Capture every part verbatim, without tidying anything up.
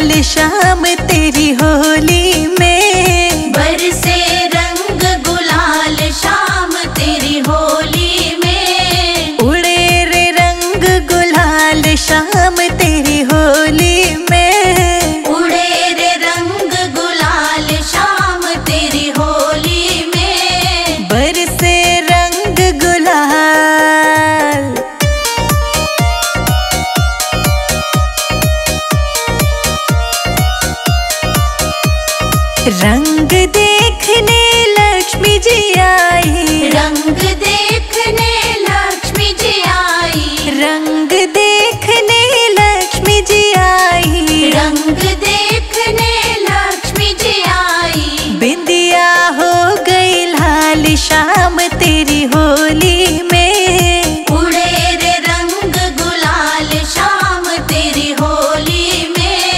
लाल शाम तेरी होली में बरसे रंग गुलाल शाम तेरी होली में उड़े रे रंग गुलाल शाम तेरी होली में उड़े रे रंग गुलाल शाम तेरी होली में बरसे रंग गुलाल। रंग देखने लक्ष्मी जी आई रंग देखने लक्ष्मी जी आई रंग देखने लक्ष्मी जी आई रंग देखने लक्ष्मी जी आई बिंदिया हो गई लाल शाम तेरी होली में उड़े रे रंग गुलाल शाम तेरी होली में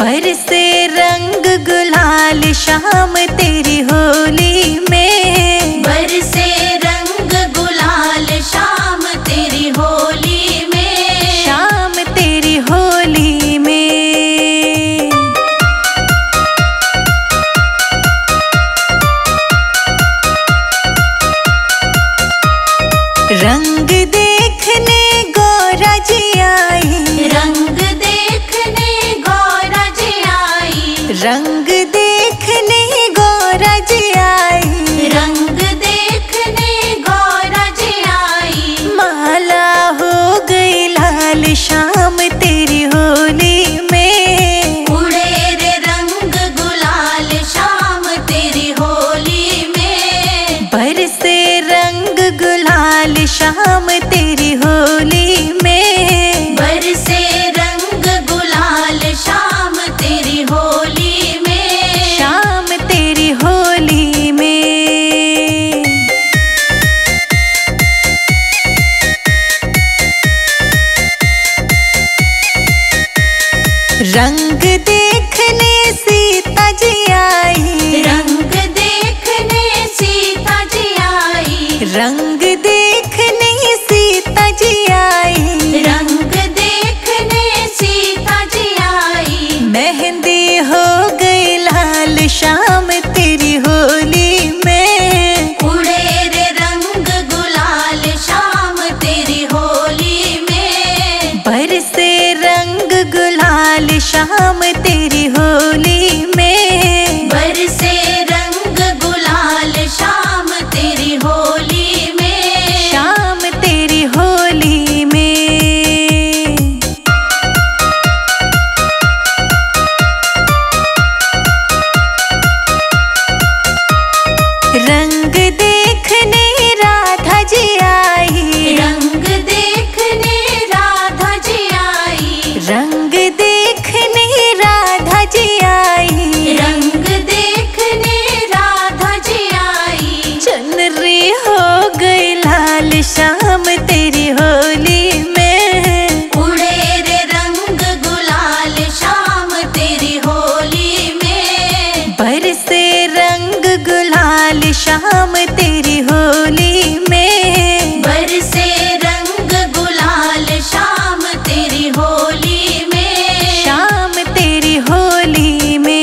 बरसे रंग गुलाल शाम तेरी होली में बरसे रंग गुलाल शाम तेरी होली में शाम तेरी होली में। रंग देखने गौरा जी आई रंग देखने गौरा जी आई रंग देखने गौरा जी आई रंग देखने गौरा जी आई माला हो गई लाल शाम तेरी होली में उड़े रे रंग गुलाल शाम तेरी होली में बरसे रंग गुलाल शाम तेरी होली में बरसे रंग गुलाल शाम तेरी होली में शाम तेरी होली में। रंग देखने सीता जी आई रंग देखने सीता जी आई रंग देखने सीता जी आई रंग देखने सीता जी आई मेहंदी हो गई लाल शाम तेरी होली में उड़े रे रंग गुलाल शाम तेरी होली में बरसे रंग गुलाल शाम तेरी होली में बरसे रंग गुलाल शाम तेरी होली में शाम तेरी होली में। रंग देखने राधा जी आई रंग देखने राधा जी आई रंग देखने राधा जी आई रंग देखने राधा जी आई चुनरी हो गई लाल शाम तेरी होली में उड़े रे रंग गुलाल शाम तेरी होली में बरसे रंग गुलाल शाम तेरी होली में बरसे रंग गुलाल शाम तेरी होली में शाम तेरी होली में।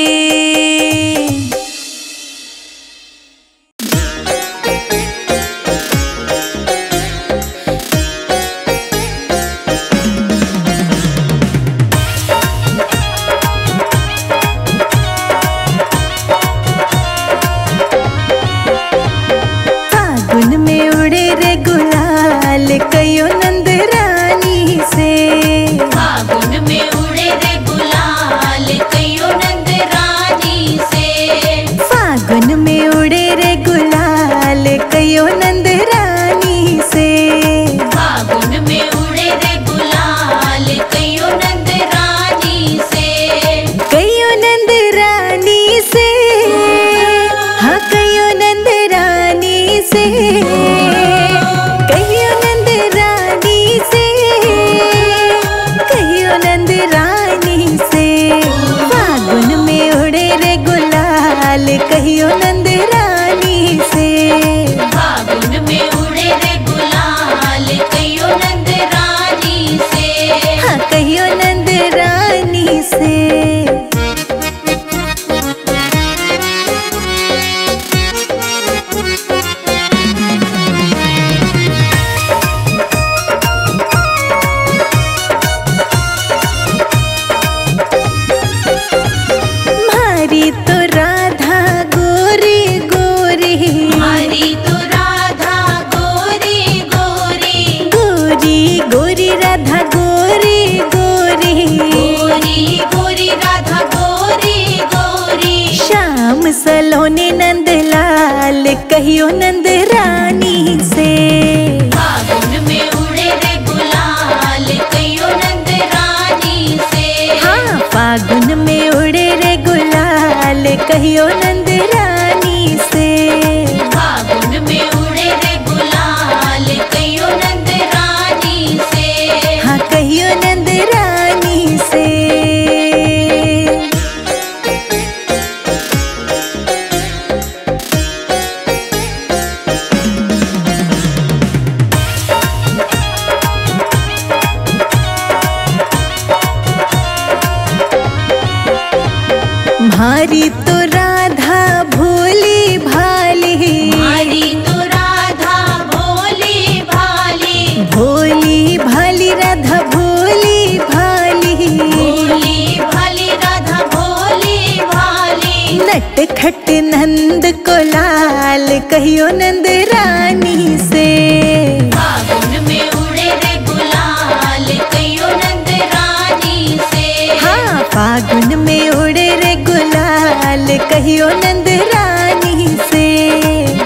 फागुन में उड़े रे गुलाल कयो नंद रानी से फागुन में उड़े रे गुलाल कयो नंद रानी से फागुन में उड़े रे गुलाल कयो नंद रानी से फागुन में उड़े रे गुलाल कयो नंद रानी से कयो नंद रानी से हाँ कयो नंद रानी से कहियो नंद रानी से कहियो नंद रानी से फागुन में उड़े रे गुलाल कहियो नंद रानी से फागुन में उड़े रे गुलाल कयो नंद रानी से हाँ कहियो नंद रानी से। नंदलाल कहियो नंद रानी से। फागुन में उड़े रे गुलाल कहियो नंद रानी से। हाँ फागुन में उड़े रे गुलाल कहियो नंद रानी से। फागुन में उड़े रे गुलाल कहियो नंद रानी से। हाँ कहियो नंद रानी से। भारी तो राधा भोली भाली, भारी तो राधा भोली भाली, भोली भाली राधा भोली भाली, भोली भाली राधा भोली भाली। नटखट नंद को लाल कहियो नंद रानी से। फागुन में उड़े रे गुलाल कहियो नंद रानी से। हाँ फागुन में उड़े रे गुलाल कहियो नंद रानी से।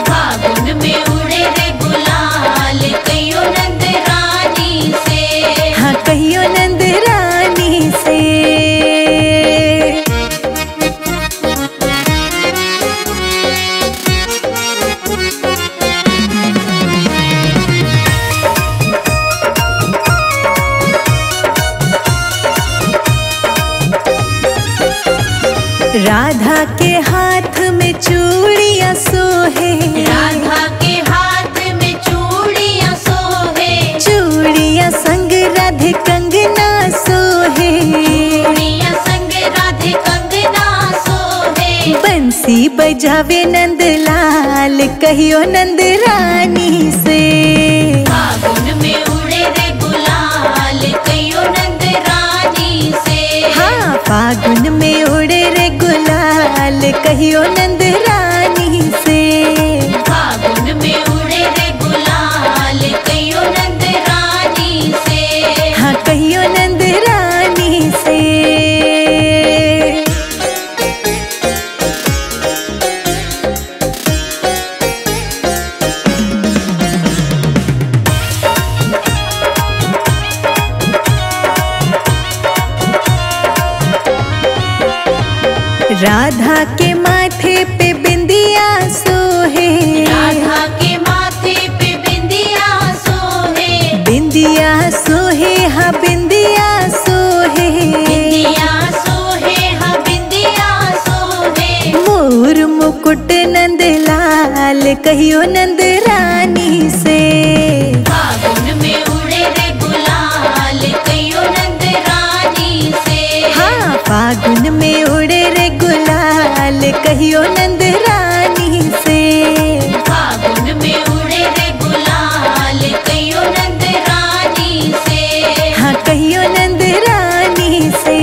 फागुन में उड़े रे गुलाल कहियो नंद रानी से। हाँ कहियो नंद रानी से। राधा के हाथ में चूड़ियाँ सोहे, राधा के हाथ में चूड़ियाँ सोहे, चूड़ियाँ संग राधे कंगना सोहे, चूड़ियाँ संग राधे कंगना सोहे। बंसी बजावे नंदलाल कहियो नंद रानी से। फागुन में उड़े रे गुलाल कहियो नंद रानी से। हाँ फागुन में उड़े रे गुलाल कहियो नंद रानी से। फागुन में उड़े रे गुलाल कहियो नंद रानी से। हाँ कहियो नंद रानी से। राधा के माथे पे बिंदिया सोहे, राधा के माथे पे बिंदिया सोहे, बिंदिया सोहे हा बिंदिया सोहे, बिंदिया सोहे हा बिंदिया सोहे। मोर मुकुट नंदलाल कहियो नंद रानी से। फागुन में उड़े रे गुलाल कहियो नंद रानी से। हाँ फागुन में उड़े रे गुलाल कहियो नंद रानी से। फागुन में उड़े रे गुलाल कहियो नंद रानी से। हाँ कहियो नंद रानी से।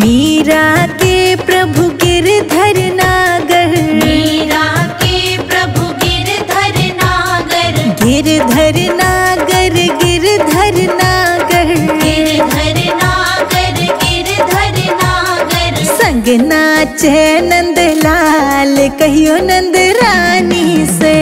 मीरा के प्रभु गिरधर नागर, मीरा के प्रभु गिरधर नागर, गिरधर नागर गिरधर नागर, गिरधर नागर गिरधर नागर। संग नाचे नंदलाल कहियो नंद रानी से।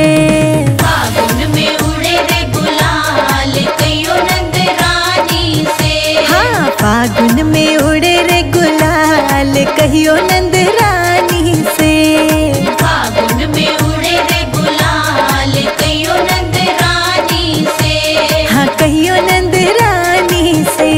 फागुन में उड़े रे गुलाल कहियो नंद रानी से। हाँ फागुन में उड़े रे गुलाल कहियो नंद रानी से। फागुन में उड़े रे गुलाल कहियो नंद रानी से। हाँ कहियो नंद रानी से।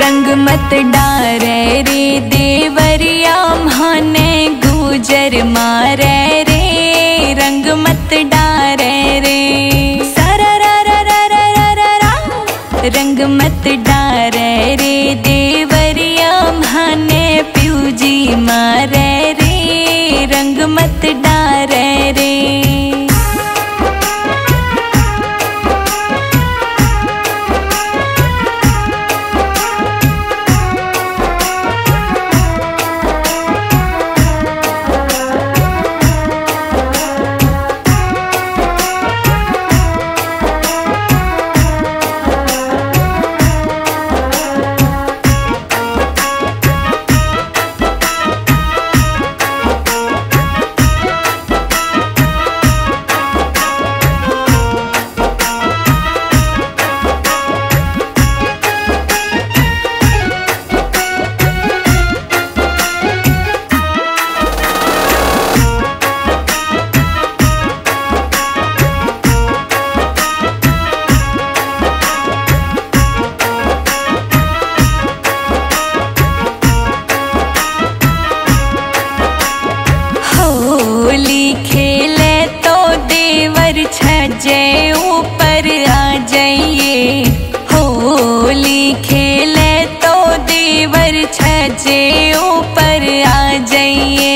रंग मत डारे रे देवरिया माने गुजर मारे रे, रंग मत डारे रे, सारा रा रा रा रा रा रा रा, रंग मत डारे रे देवरिया माने प्यूजी मारे रे, रंग मत डारे रे। छज्जे ऊपर आ जाइए, होली खेले तो देवर छज्जे ऊपर आ जाइए,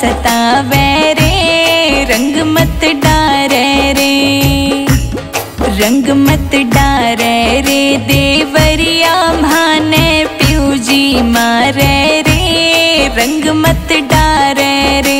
सतावे रे, रंग मत डारे रे, रंग मत डारे रे देवरिया माने प्यूजी मारे रे, रंग मत डारे रे।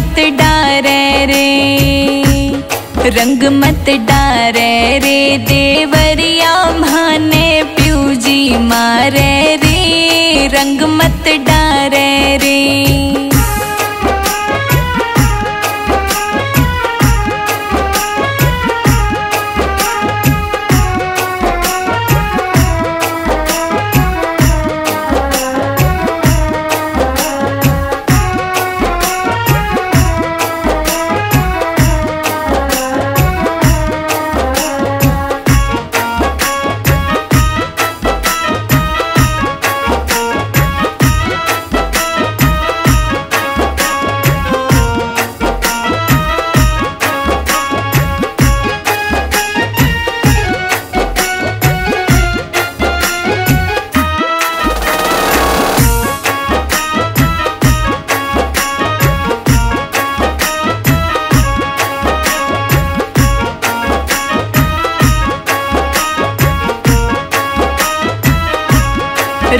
मत डारे रे, रंग मत डारे रे, देवरिया भाने प्यूजी मारे रे, रंग मत डारे रे।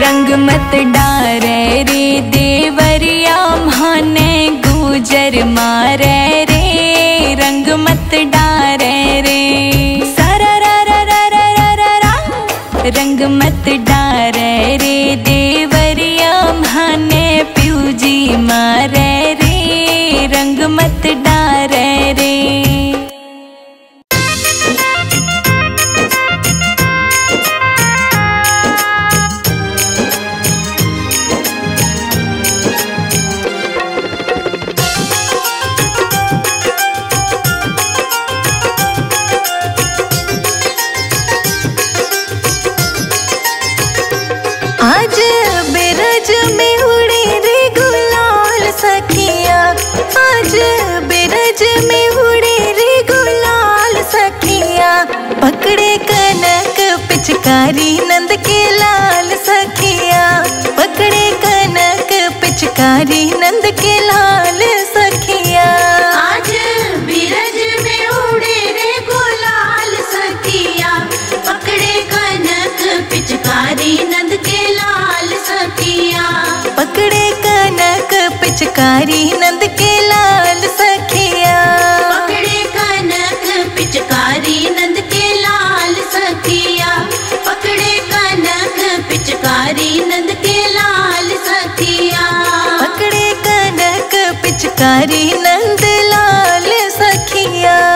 रंग मत डारे रे, देवरिया भाने गुजर मारे रे, रंग मत डारे रे। सारा रा रा रा रा रा रा, रंग मत डारे रे, देवरिया भाने प्यूजी मारे रे, रंग मत डारे रे। पकड़े कनक पिचकारी नंद के लाल सखिया, पकड़े कनक पिचकारी नंद के लाल सखिया। आज बिरज में उड़े रे गुलाल सखिया, पकड़े कनक पिचकारी नंद के लाल सखिया, पकड़े कनक पिचकारी नंद के लाल सखिया, पकड़े कनक पिचकारी नंद नंद के लाल सखिया, पकड़े कनक पिचकारी नंद लाल सखिया।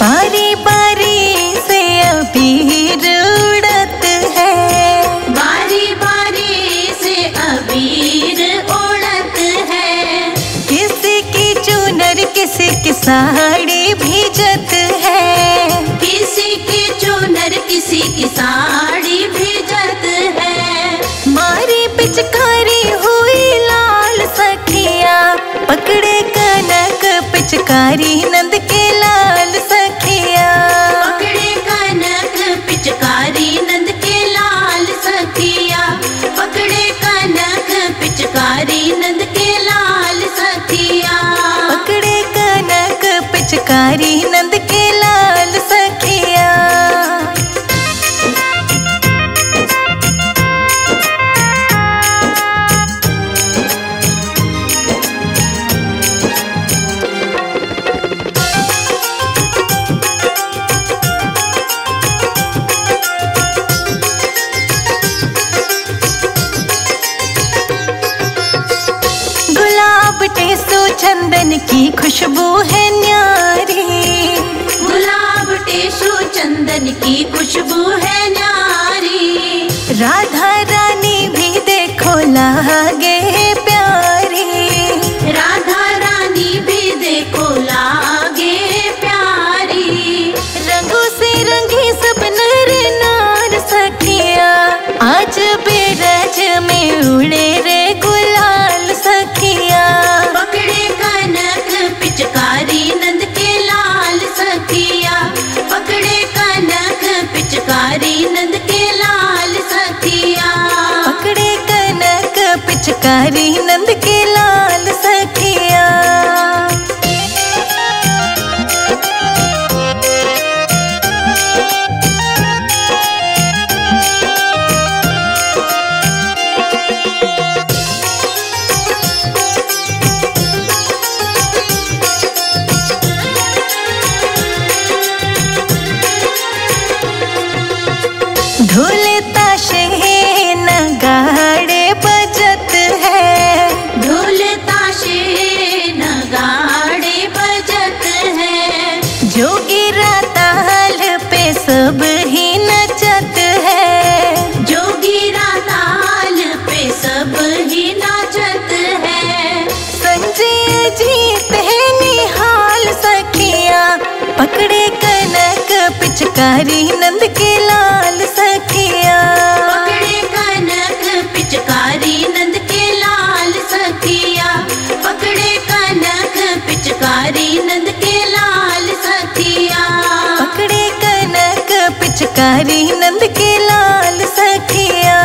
बारी बारी से अबीर उड़त है, बारी बारी से अबीर उड़त है, किसी की चुनर किसी की साड़ी भीजत है, किसी की चुनर किसी की साड़ी भीजत है। मारी पिचकारी हुई लाल सखिया, पकड़े कनक पिचकारी नंद के लाल सखिया, पकड़े कनक पिचकारी नंद के लाल सखिया, पकड़े कनक पिचकारी नंद के लाल सखिया, पकड़े कनक पिचकारी नंद के लाल सखिया। चंदन की खुशबू है न्यारी, गुलाब टेसु चंदन की खुशबू है न्यारी, राधा रानी भी देखो लागे प्यारी, राधा रानी भी देखो लागे प्यारी। रंगों से रंगी सब नर नार सखिया, आज बिरज में उड़े रे गुलाल सखिया, पकड़े कनक पिचकारी नंद के लाल सखिया, पकड़े कनक पिचकारी नंद के लाल सखिया। पिचकारी नंद के लाल सखिया, पकड़े कनक पिचकारी नंद के लाल सखिया, पकड़े कनक पिचकारी नंद के लाल सखिया, पकड़े कनक पिचकारी नंद के लाल सखिया।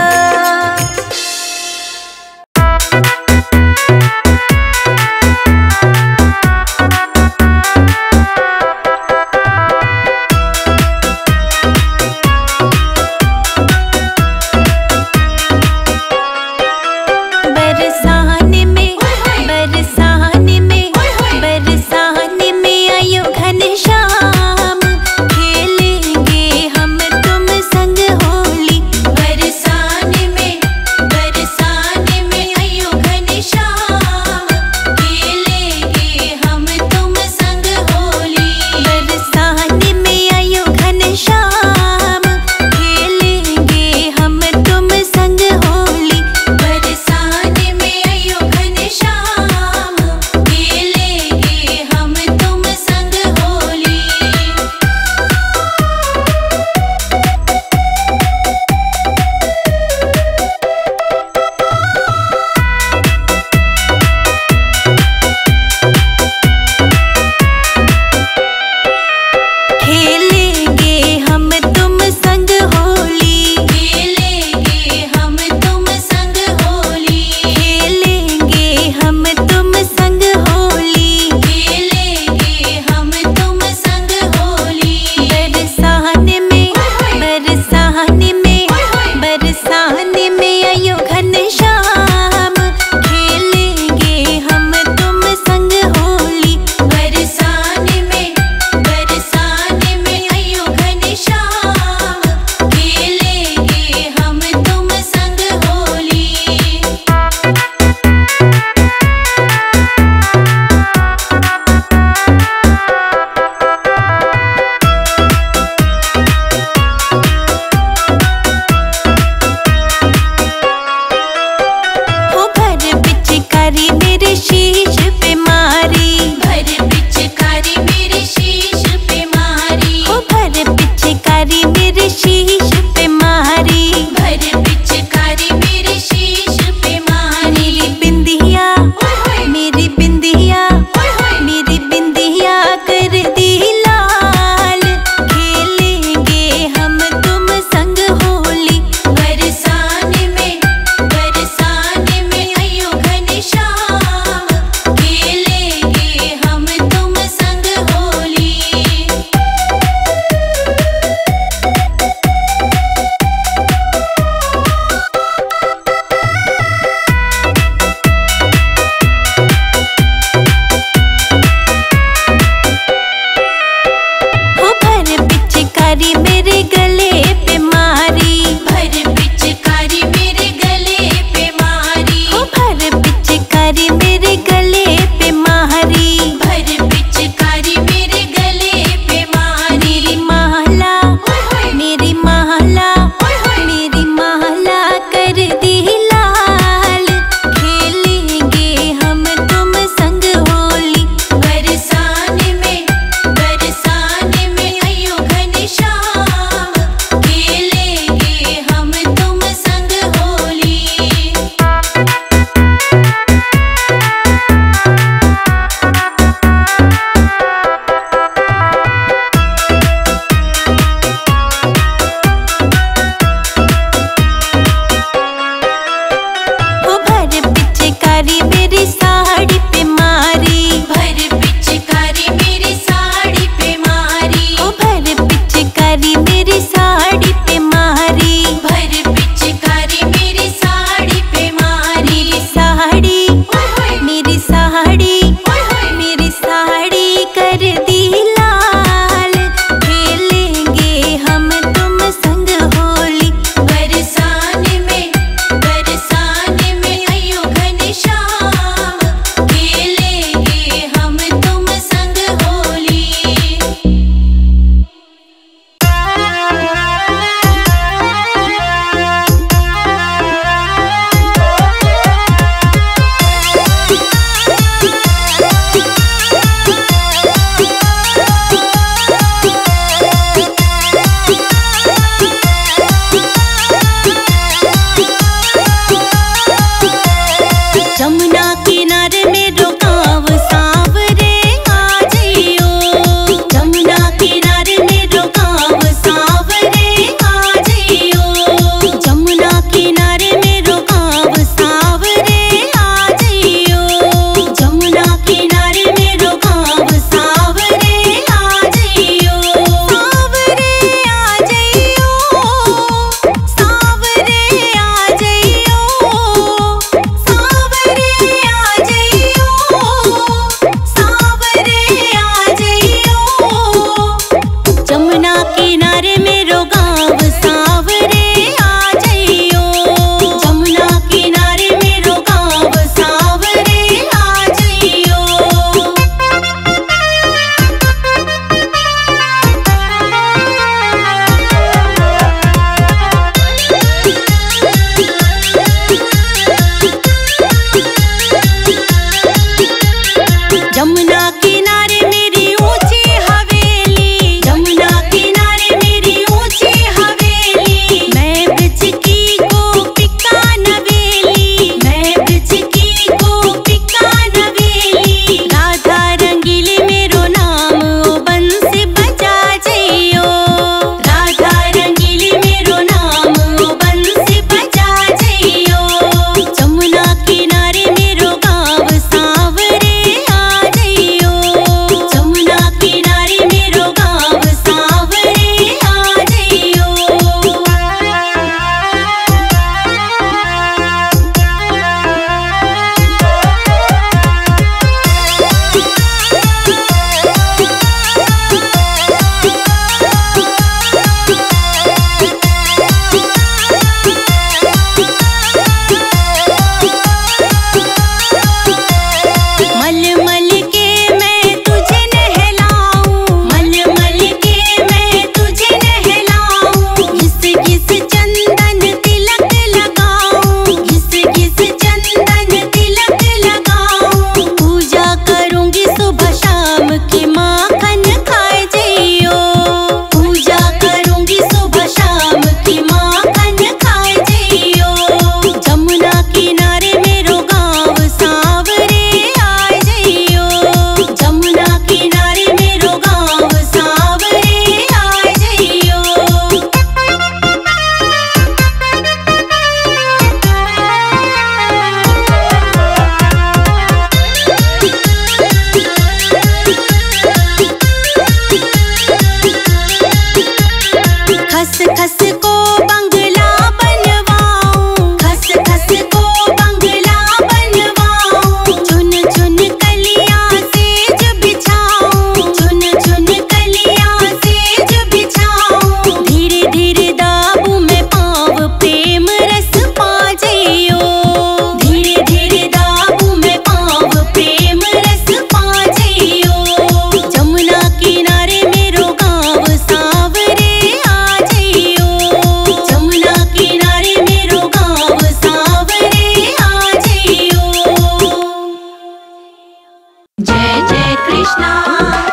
जय कृष्णा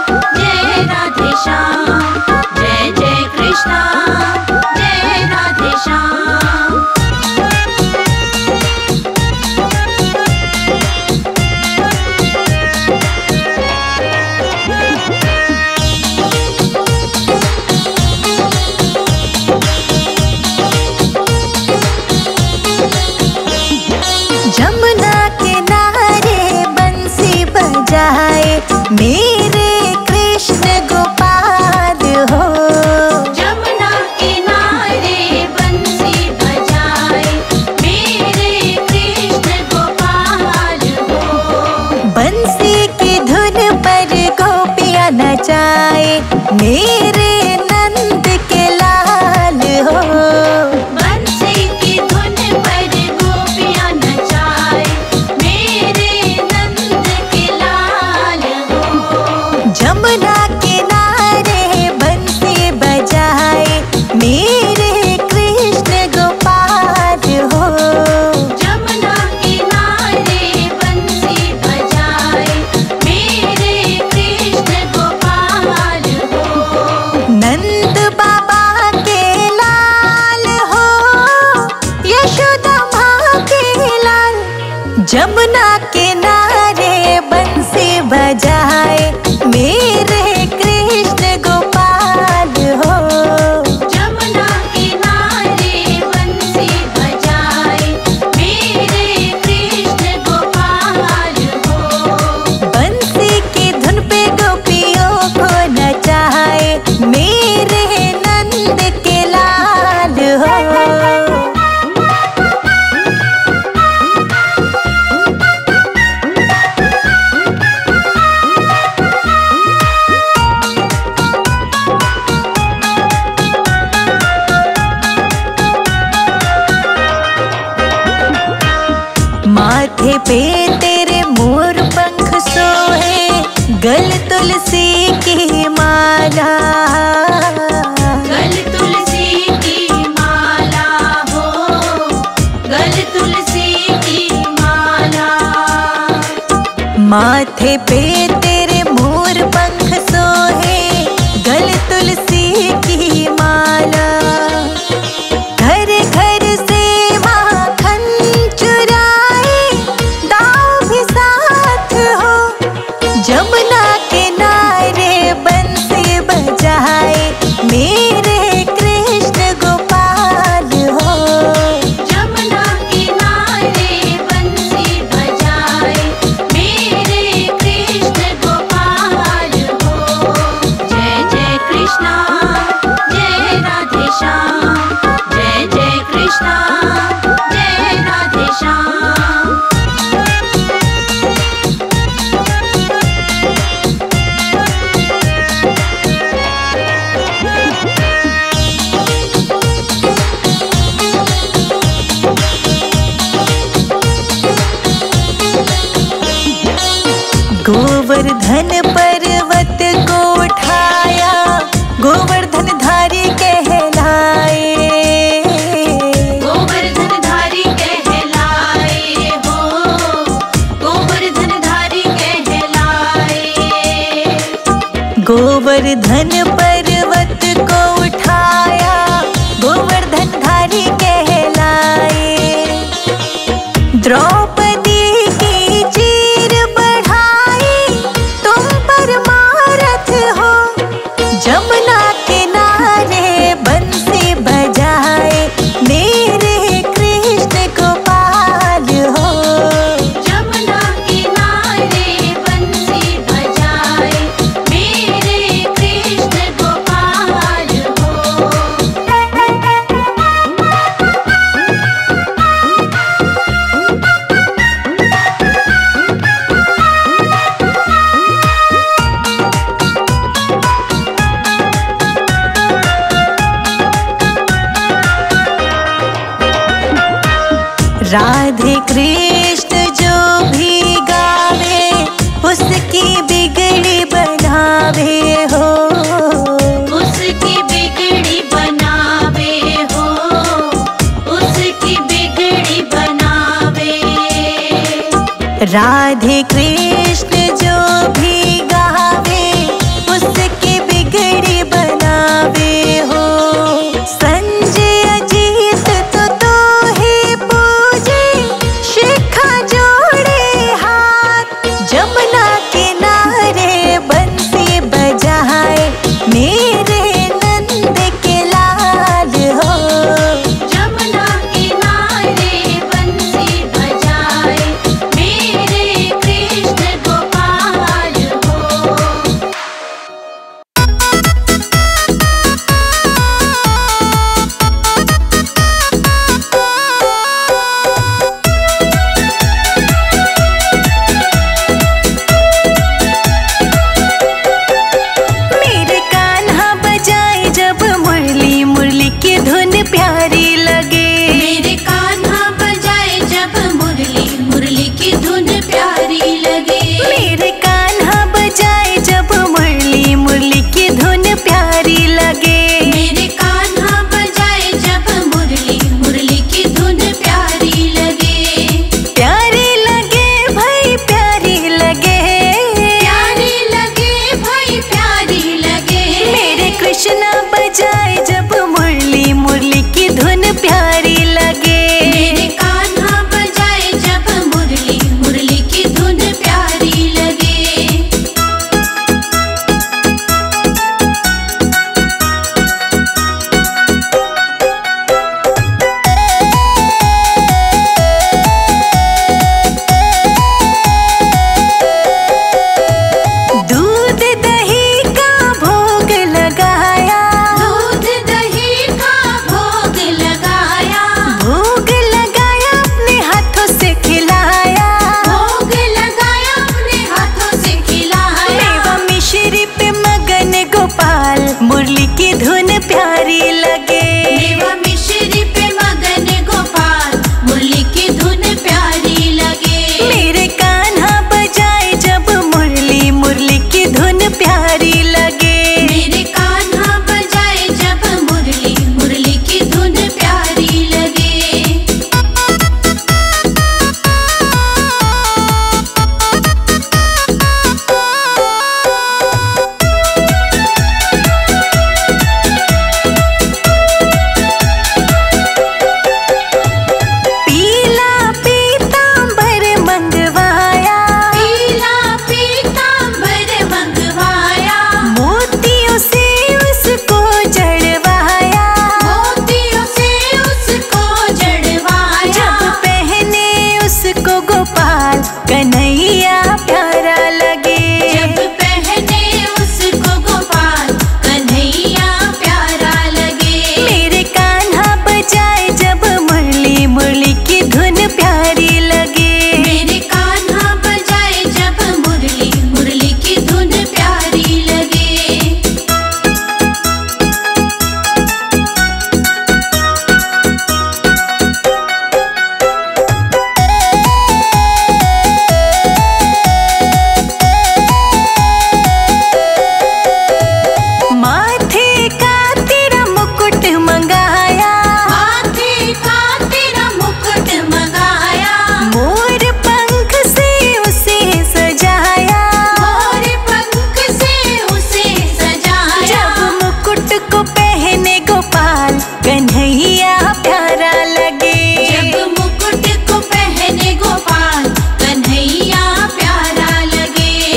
जय राधे श्याम, जय जय कृष्णा जय राधे श्याम। मेरे कृष्ण गोपाल हो, जमुना किनारे बंसी बजाए मेरे कृष्ण गोपाल हो। बंसी की धुन पर गोपिया नचाए मेरे नंद के लाल हो, बंसी की धुन पर गोपिया नचाए मेरे नंद के लाल हो। जमुना किनारे बंसी बजाए मेरे कृष्ण गोपाल हो, जमुना किनारे बंसी बजाए मेरे कृष्ण गोपाल हो। नंद बाबा के लाल हो, यशोदा माँ के लाल। जमुना किनारे बंसी बजाए मेरे कृष्ण गोपाल हो, जमुना किनारे बंसी बजाए मेरे कृष्ण गोपाल हो। बंसी की धुन पे गोपियों को नचाए मेरे नंद के लाल हो। माथे पे तेरे मोर पंख सोहे, गल तुलसी की माला, गल तुलसी की माला हो, गल तुलसी की माला। माथे पे तेरे मोर पंख सोहे, गल तुलसी की माला। घर घर से जमुना किनारे बंसी बजाए मेरे कृष्ण गोपाल हो, जमुना किनारे बंसी बजाए मेरे कृष्ण गोपाल हो। जय जय कृष्णा जय राधे श्याम, जय जय कृष्णा जय राधे श्याम। गोवर्धन पर्वत को उठाया गोवर्धन धारी कहलाए, गोवर्धन धारी कहलाए हो, गोवर्धन धारी कहलाए। गोवर्धन पर्वत को उठाया गोवर्धन धारी कहलाए। द्रौपदी जमुना किनारे बंसी बजाए मेरे कृष्ण गोपाल हो, जमुना किनारे बंसी बजाए मेरे कृष्ण गोपाल हो। राधे कृष्ण जो भी गावे उसकी बिगड़ी बनावे हो, उसकी बिगड़ी बनावे हो, उसकी बिगड़ी बनावे। राधे कृष्ण जो भी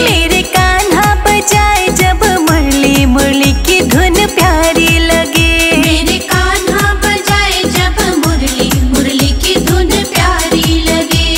मेरे कान्हा बजाए जब मुरली, मुरली की धुन प्यारी लगे। मेरे कान्हा बजाए जब मुरली, मुरली की धुन प्यारी लगे।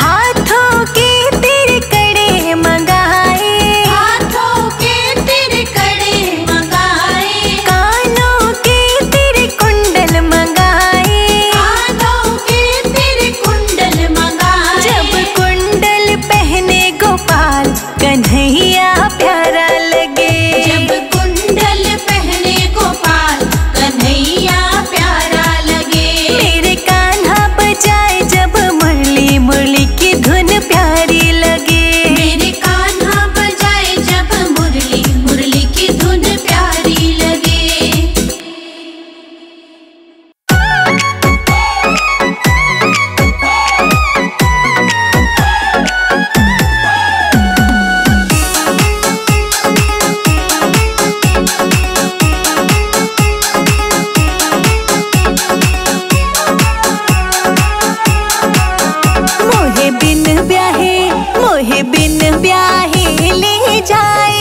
हाथों के तेरे कड़े मंगाए, हाथों के तेरे कड़े मंगाए, कानों के तेरे कुंडल मंगाए, कानों के तेरे कुंडल मंगाए। जब कुंडल पहने गोपाल कन्हैया प्यारा लगे, जब कुंडल पहने गोपाल कन्हैया प्यारा लगे। मेरे कान्हा बजाए जब मुरली, मुरली की धुन प्यारी लगे। मेरे कान्हा बजाए जब मुरली, मुरली की धुन प्यारी लगे। मोहे बिन ब्याहे, मोहे बिन ब्याहे ले जाए